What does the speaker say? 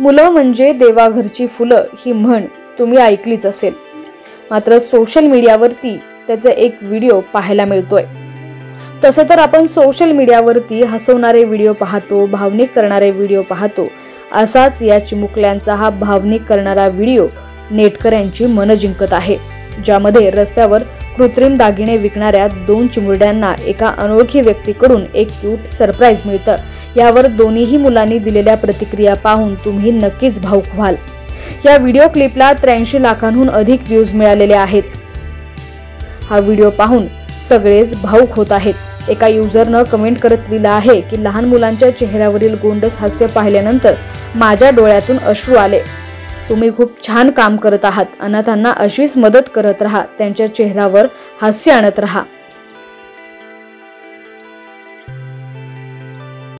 मुलं म्हणजे देवाघरची फुलं ही म्हण तुम्ही ऐकलीच असेल, मात्र सोशल मीडियावरती त्याचा एक व्हिडिओ पाहायला मिळतोय। तसं तर आपण सोशल मीडियावरती हसवणारे व्हिडिओ पाहतो, भावनिक करणारे व्हिडिओ पाहतो, असाच या चिमुकल्यांचा हा भावनिक करणारा व्हिडिओ नेटकऱ्यांची मन जिंकत आहे, ज्यामध्ये रस्त्यावर कृत्रिम दागिने विकणाऱ्या दोन चिमुरड्यांना एका अनोळखी व्यक्तीकडून एक क्यूट सरप्राईज मिळतं। यावर दोन्हीही मुलांनी दिलेल्या प्रतिक्रिया पाहून तुम्ही नक्कीच भावुक व्हाल। या व्हिडिओ क्लिपला 83 लाखांहून अधिक व्ह्यूज मिळालेले आहेत। हा व्हिडिओ पाहून सगळेच भावुक होत आहेत। एका युजरनं कमेंट करत लिहिलं आहे की लहान मुलांच्या चेहऱ्यावरील गोंडस हास्य पाहिल्यानंतर माझ्या डोळ्यातून अश्रू आले। तुम्ही खूप छान काम करत आहात, अनाथांना अशीच मदत करत राहा, त्यांच्या चेहऱ्यावर हास्य आणत राहा।